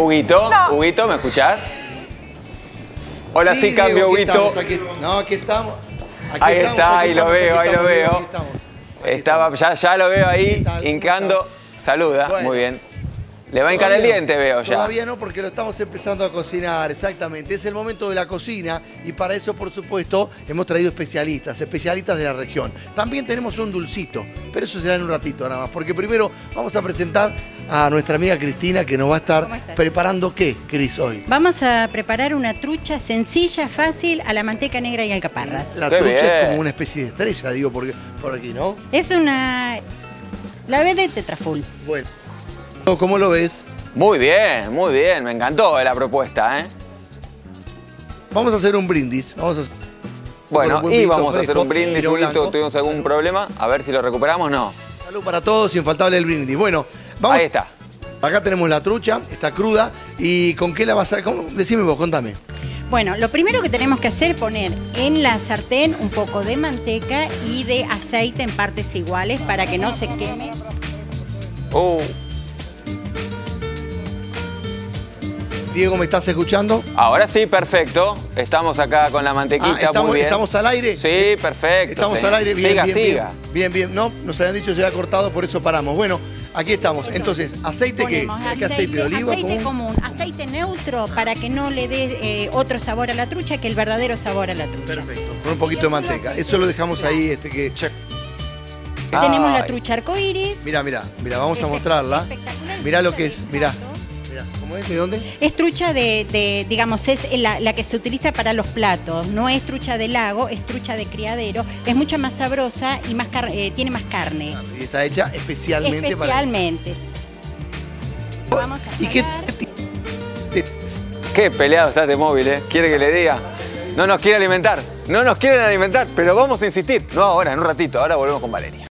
Huguito, no. Huguito, ¿me escuchás? Hola, sí, cambio, Huguito. No, aquí estamos. Aquí ahí estamos, está, aquí ahí estamos, lo veo, ahí lo veo. Aquí estamos, aquí estaba, ya lo veo ahí, hincando. Saluda, bueno, muy bien. Le va a hincar el diente, veo ya. Todavía no, porque lo estamos empezando a cocinar, exactamente. Es el momento de la cocina y para eso, por supuesto, hemos traído especialistas de la región. También tenemos un dulcito, pero eso será en un ratito nada más, porque primero vamos a presentar a nuestra amiga Cristina, que nos va a estar preparando ¿qué, Cris, hoy? Vamos a preparar una trucha sencilla, fácil, a la manteca negra y alcaparras. La trucha es como una especie de estrella, digo, porque por aquí, ¿no? Es una... la vedette Traful. Bueno. ¿Cómo lo ves? Muy bien, me encantó la propuesta, ¿eh? Vamos a hacer un brindis. Vamos a... bueno, y vamos a hacer un brindis, Huguito, tuvimos algún problema, a ver si lo recuperamos, no. Salud para todos, infaltable el brindis. Bueno, vamos. Ahí está. Acá tenemos la trucha, está cruda, ¿y con qué la vas a...? ¿Cómo? Decime vos, contame. Bueno, lo primero que tenemos que hacer es poner en la sartén un poco de manteca y de aceite en partes iguales para que no se queme. Oh. Diego, ¿me estás escuchando? Ahora sí, perfecto. Estamos acá con la mantequita, muy bien. ¿Estamos al aire? Sí, perfecto. Estamos al aire, bien, siga. Bien, no, nos habían dicho que se había cortado, por eso paramos. Bueno, aquí estamos. Entonces, ¿aceite qué? ¿Qué aceite de oliva? Aceite común, aceite neutro, para que no le dé otro sabor a la trucha que el verdadero sabor a la trucha. Perfecto, con un poquito de manteca. Eso lo dejamos ahí, que... Tenemos la trucha arcoíris. Mirá, mirá, mirá, vamos a mostrarla. Mirá lo que es, mirá. ¿Cómo es? ¿De dónde? Es trucha de digamos, es la que se utiliza para los platos. No es trucha de lago, es trucha de criadero. Es mucho más sabrosa y más tiene más carne. Y está hecha especialmente, para... Vamos a qué peleado estás de móvil, ¿eh? ¿Quiere que le diga? No nos quiere alimentar. No nos quieren alimentar, pero vamos a insistir. No ahora, en un ratito. Ahora volvemos con Valeria.